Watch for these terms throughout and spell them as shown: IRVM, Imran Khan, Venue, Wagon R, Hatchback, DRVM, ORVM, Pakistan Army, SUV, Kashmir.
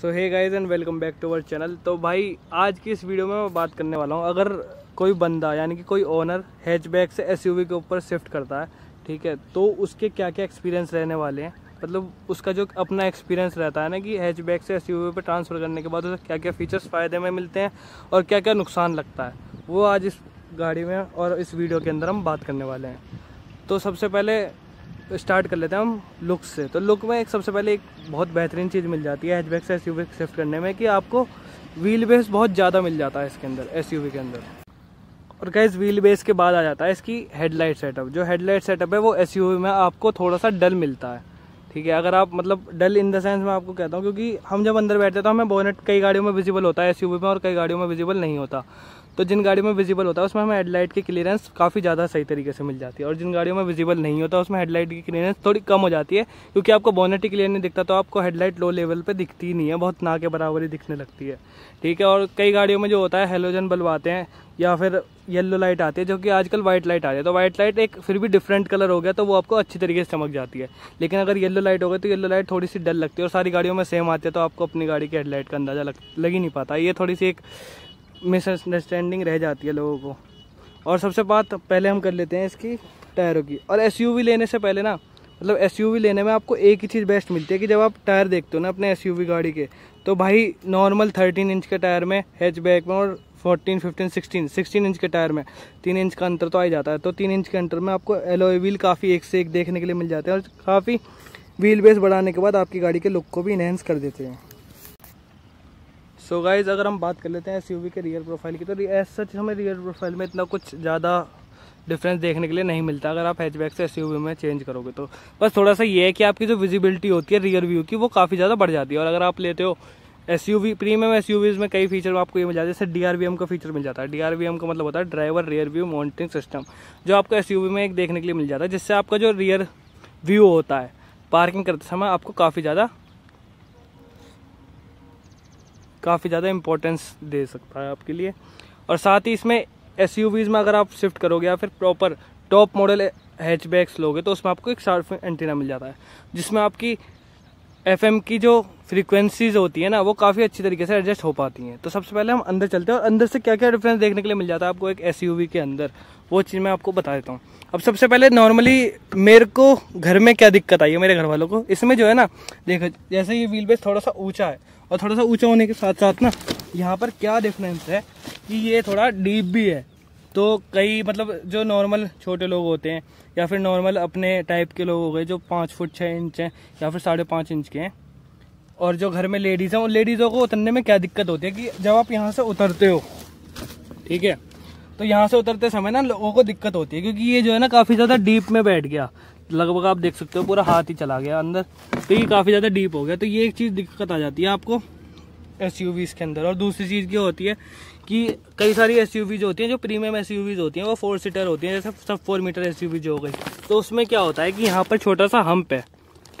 So hey guys and welcome back to our channel. तो भाई आज की इस वीडियो में मैं बात करने वाला हूँ, अगर कोई बंदा यानी कि कोई ओनर हैचबैक से एसयूवी के ऊपर शिफ्ट करता है, ठीक है, तो उसके क्या क्या एक्सपीरियंस रहने वाले हैं। मतलब उसका जो अपना एक्सपीरियंस रहता है ना कि हैचबैक से एसयूवी पर ट्रांसफ़र करने के बाद उसे क्या क्या फ़ीचर्स फ़ायदे में मिलते हैं और क्या क्या नुकसान लगता है, वो आज इस गाड़ी में और इस वीडियो के अंदर हम बात करने वाले हैं। तो सबसे पहले स्टार्ट कर लेते हैं हम लुक से। तो लुक में एक सबसे पहले एक बहुत बेहतरीन चीज़ मिल जाती है हैचबैक से एसयूवी शिफ्ट करने में कि आपको व्हील बेस बहुत ज़्यादा मिल जाता है इसके अंदर, एसयूवी के अंदर। और गाइस व्हील बेस के बाद आ जाता है इसकी हेडलाइट सेटअप। जो हेडलाइट सेटअप है वो एसयूवी में आपको थोड़ा सा डल मिलता है, ठीक है। अगर आप मतलब डल इन द सेंस मैं आपको कहता हूँ, क्योंकि हम जब अंदर बैठते हैं तो हमें बोनेट कई गाड़ियों में विजिबल होता है एसयूवी में और कई गाड़ियों में विजिबल नहीं होता। तो जिन गाड़ियों में विजिबल होता है उसमें हमें हेडलाइट की क्लियरेंस काफ़ी ज़्यादा सही तरीके से मिल जाती है, और जिन गाड़ियों में विजिबल नहीं होता उसमें हेडलाइट की क्लियरेंस थोड़ी कम हो जाती है, क्योंकि आपको बोनेट ही क्लियर नहीं दिखता तो आपको हेडलाइट लो लेवल पे दिखती ही नहीं है, बहुत ना के बराबर ही दिखने लगती है, ठीक है। और कई गाड़ियों में जो होता है हेलोजन बल्ब आते हैं या फिर येलो लाइट आती है, जो कि आजकल वाइट लाइट आ रही है। तो वाइट लाइट एक फिर भी डिफरेंट कलर हो गया तो वो आपको अच्छी तरीके से चमक जाती है, लेकिन अगर येलो लाइट हो गई तो येलो लाइट थोड़ी सी डल लगती है। और सारी गाड़ियों में सेम आती है तो आपको अपनी गाड़ी की हेडलाइट का अंदाज़ा लग ही नहीं पाता। ये थोड़ी सी एक मिसअंडरस्टैंडिंग रह जाती है लोगों को। और सबसे बात पहले हम कर लेते हैं इसकी टायरों की। और एसयूवी लेने से पहले ना, मतलब एसयूवी लेने में आपको एक ही चीज़ बेस्ट मिलती है कि जब आप टायर देखते हो ना अपने एसयूवी गाड़ी के, तो भाई नॉर्मल 13 इंच के टायर में हैचबैक में और 14, 15, 16 इंच के टायर में 3 इंच का अंतर तो आ ही जाता है। तो 3 इंच के अंतर में आपको एलॉय व्हील काफ़ी एक से एक देखने के लिए मिल जाते हैं, और काफ़ी व्हील बेस बढ़ाने के बाद आपकी गाड़ी के लुक को भी इन्हेंस कर देते हैं। सो गाइज़ अगर हम बात कर लेते हैं एसयूवी के रियर प्रोफाइल की, तो एज सच हमें रियर प्रोफाइल में इतना कुछ ज़्यादा डिफरेंस देखने के लिए नहीं मिलता अगर आप हैचबैक से एसयूवी में चेंज करोगे तो। बस थोड़ा सा ये है कि आपकी जो विजिबिलिटी होती है रियर व्यू की वो काफ़ी ज़्यादा बढ़ जाती है। और अगर आप लेते हो एसयूवी प्रीमियम एसयूवीज़ में कई फीचर आपको ये मिल जाते हैं, जैसे DRVM का फीचर मिल जाता है। DRVM का मतलब होता है driver rear view monitoring system, जो आपको एसयूवी में एक देखने के लिए मिल जाता है, जिससे आपका जो रियर व्यू होता है पार्किंग करते समय आपको काफ़ी ज़्यादा इंपॉर्टेंस दे सकता है आपके लिए। और साथ ही इसमें एसयूवीज़ में अगर आप शिफ्ट करोगे या फिर प्रॉपर टॉप मॉडल हैचबैक्स लोगे तो उसमें आपको एक शार्प एंटीना मिल जाता है, जिसमें आपकी FM की जो फ्रीक्वेंसीज़ होती है ना वो काफ़ी अच्छी तरीके से एडजस्ट हो पाती हैं। तो सबसे पहले हम अंदर चलते हैं और अंदर से क्या क्या डिफरेंस देखने के लिए मिल जाता है आपको एक एसयूवी के अंदर, वो चीज़ मैं आपको बता देता हूँ। अब सबसे पहले नॉर्मली मेरे को घर में क्या दिक्कत आई है, मेरे घर वालों को इसमें जो है ना, देखो जैसे ये व्हील बेस थोड़ा सा ऊँचा है, और थोड़ा सा ऊँचा होने के साथ साथ ना यहाँ पर क्या डिफरेंस है कि ये थोड़ा डीप भी है। तो कई मतलब जो नॉर्मल छोटे लोग होते हैं या फिर नॉर्मल अपने टाइप के लोग हो गए जो 5 फुट 6 इंच हैं या फिर 5.5 इंच के हैं, और जो घर में लेडीज़ हैं उन लेडीज़ों को उतरने में क्या दिक्कत होती है कि जब आप यहाँ से उतरते हो, ठीक है, तो यहाँ से उतरते समय ना लोगों को दिक्कत होती है, क्योंकि ये जो है ना काफ़ी ज़्यादा डीप में बैठ गया, लगभग आप देख सकते हो पूरा हाथ ही चला गया अंदर, तो ये काफ़ी ज़्यादा डीप हो गया। तो ये एक चीज़ दिक्कत आ जाती है आपको एसयूवीज़ के अंदर। और दूसरी चीज़ क्या होती है कि कई सारी एसयूवीज़ होती हैं जो प्रीमियम एसयूवीज़ होती हैं वो 4 सीटर होती हैं, जैसे सब 4 मीटर एसयूवीज़ हो गई, तो उसमें क्या होता है कि यहाँ पर छोटा सा हम्प है,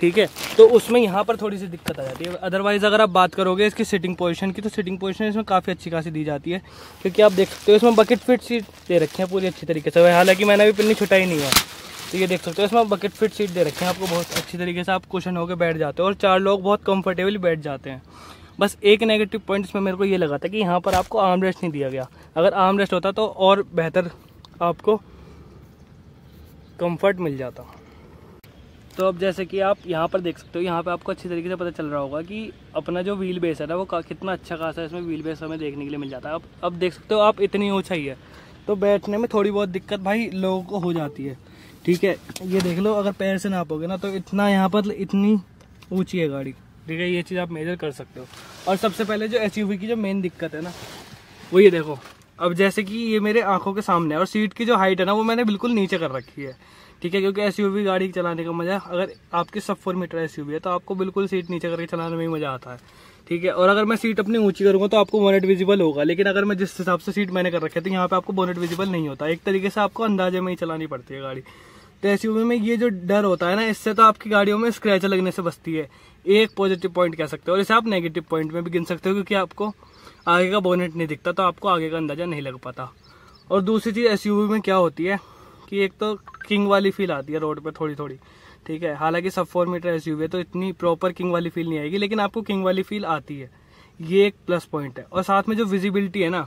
ठीक है, तो उसमें यहाँ पर थोड़ी सी दिक्कत आ जाती है। अदरवाइज़ अगर आप बात करोगे इसकी सिटिंग पोजीशन की, तो सिटिंग पोजीशन इसमें काफ़ी अच्छी खासी दी जाती है, क्योंकि आप देख सकते हो इसमें बकेट फिट सीट दे रखे हैं पूरी अच्छी तरीके से। हालांकि मैंने अभी पिन्नी छुटा ही नहीं है, तो ये देख सकते हो इसमें बकेट फिट सीट दे रखे हैं आपको, बहुत अच्छी तरीके से आप कुशन होकर बैठ जाते हो और 4 लोग बहुत कम्फर्टेबली बैठ जाते हैं। बस एक नेगेटिव पॉइंट इसमें मेरे को ये लगा था कि यहाँ पर आपको आर्मरेस्ट नहीं दिया गया, अगर आर्मरेस्ट होता तो और बेहतर आपको कंफर्ट मिल जाता। तो अब जैसे कि आप यहाँ पर देख सकते हो, यहाँ पे आपको अच्छी तरीके से पता चल रहा होगा कि अपना जो व्हील बेस है ना वो कितना अच्छा खासा है, इसमें व्हील बेस हमें देखने के लिए मिल जाता है। अब देख सकते हो आप इतनी ऊँचाई है, तो बैठने में थोड़ी बहुत दिक्कत भाई लोगों को हो जाती है, ठीक है। ये देख लो अगर पैर से नापोगे ना तो इतना यहाँ पर इतनी ऊँची है गाड़ी, ठीक है, ये चीज़ आप मेजर कर सकते हो। और सबसे पहले जो एसयूवी की जो मेन दिक्कत है ना वो ये देखो, अब जैसे कि ये मेरे आंखों के सामने है, और सीट की जो हाइट है ना वो मैंने बिल्कुल नीचे कर रखी है, ठीक है, क्योंकि एसयूवी गाड़ी चलाने का मज़ा, अगर आपकी सब 4 मीटर एसयूवी है तो आपको बिल्कुल सीट नीचे करके चलाने में ही मज़ा आता है, ठीक है। और अगर मैं सीट अपनी ऊँची करूँगा तो आपको बोनेट विजिबल होगा, लेकिन अगर मैं जिस हिसाब से सीट मैंने कर रखी है तो यहाँ पर आपको बोनेट विजिबल नहीं होता, एक तरीके से आपको अंदाजे में ही चलानी पड़ती है गाड़ी। तो एसयूवी में ये जो डर होता है ना, इससे तो आपकी गाड़ियों में स्क्रैच लगने से बचती है, एक पॉजिटिव पॉइंट कह सकते हो, और इसे आप नेगेटिव पॉइंट में भी गिन सकते हो, क्योंकि आपको आगे का बोनेट नहीं दिखता तो आपको आगे का अंदाज़ा नहीं लग पाता। और दूसरी चीज़ एसयूवी में क्या होती है कि एक तो किंग वाली फील आती है रोड पर थोड़ी थोड़ी, ठीक है। हालांकि सब 4 मीटर एसयूवी है तो इतनी प्रॉपर किंग वाली फील नहीं आएगी, लेकिन आपको किंग वाली फील आती है, ये एक प्लस पॉइंट है। और साथ में जो विजिबिलिटी है ना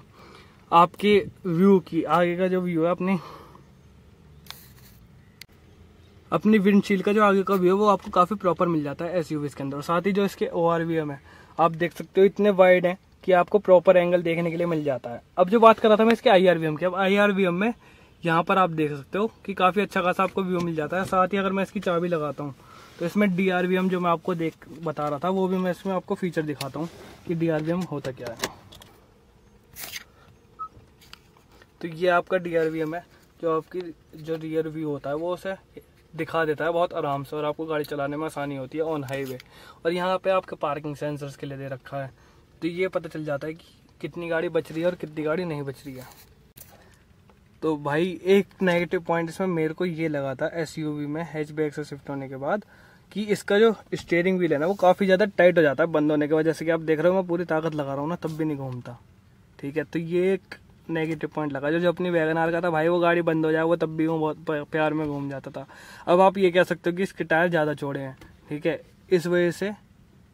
आपके व्यू की, आगे का जो व्यू है अपनी विंडशील्ड का जो आगे का व्यू है वो आपको काफ़ी प्रॉपर मिल जाता है एसयूवीज़ के अंदर। और साथ ही जो इसके ORVM है आप देख सकते हो इतने वाइड हैं कि आपको प्रॉपर एंगल देखने के लिए मिल जाता है। अब जो बात कर रहा था मैं इसके IRVM की, अब IRVM में यहाँ पर आप देख सकते हो कि काफ़ी अच्छा खासा आपको व्यू मिल जाता है। साथ ही अगर मैं इसकी चाबी लगाता हूँ तो इसमें DRVM जो मैं आपको बता रहा था वो भी मैं इसमें आपको फीचर दिखाता हूँ कि DRVM होता क्या है। तो ये आपका DRVM है जो आपकी जो रियर व्यू होता है वो उसे दिखा देता है बहुत आराम से, और आपको गाड़ी चलाने में आसानी होती है ऑन हाईवे। और यहाँ पे आपके पार्किंग सेंसर्स के लिए दे रखा है, तो ये पता चल जाता है कि कितनी गाड़ी बच रही है और कितनी गाड़ी नहीं बच रही है। तो भाई एक नेगेटिव पॉइंट इसमें मेरे को ये लगा था एसयूवी में हैचबैक से शिफ्ट होने के बाद कि इसका जो स्टीयरिंग व्हील है ना वो काफ़ी ज़्यादा टाइट हो जाता है बंद होने के बाद। जैसे कि आप देख रहे हो मैं पूरी ताकत लगा रहा हूँ ना तब भी नहीं घूमता, ठीक है। तो ये एक नेगेटिव पॉइंट लगा। जो अपनी वैगन आर का था भाई वो गाड़ी बंद हो जाए वो तब भी वो बहुत प्यार में घूम जाता था। अब आप ये कह सकते हो कि इसके टायर ज़्यादा चौड़े हैं, ठीक है, इस वजह से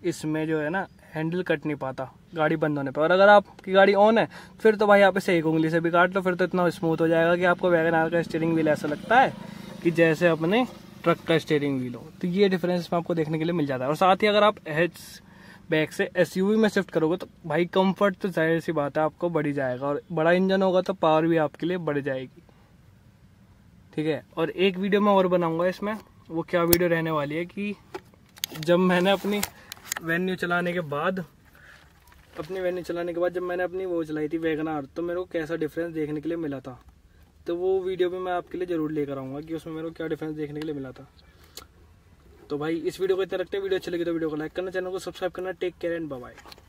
इसमें जो है ना हैंडल कट नहीं पाता गाड़ी बंद होने पर। और अगर आपकी गाड़ी ऑन है फिर तो भाई आप इसे एक उंगली से भी काट लो, फिर तो इतना स्मूथ हो जाएगा कि आपको वैगन आर का स्टीयरिंग व्हील ऐसा लगता है कि जैसे अपने ट्रक का स्टीयरिंग व्हील हो। तो ये डिफरेंस में आपको देखने के लिए मिल जाता है। और साथ ही अगर आप हैचबैक से एसयूवी में शिफ्ट करोगे तो भाई कंफर्ट तो जाहिर सी बात है आपको बढ़ जाएगा, और बड़ा इंजन होगा तो पावर भी आपके लिए बढ़ जाएगी, ठीक है। और एक वीडियो मैं और बनाऊँगा इसमें, वो क्या वीडियो रहने वाली है कि जब मैंने अपनी वेन्यू चलाने के बाद जब मैंने अपनी वो चलाई थी वैगन आर, तो मेरे को कैसा डिफरेंस देखने के लिए मिला था। तो वो वीडियो भी मैं आपके लिए ज़रूर लेकर आऊँगा कि उसमें मेरे को क्या डिफरेंस देखने के लिए मिला था। तो भाई इस वीडियो को इतना रखते हैं, वीडियो अच्छी लगी तो वीडियो को लाइक करना, चैनल को सब्सक्राइब करना। Take care and bye bye.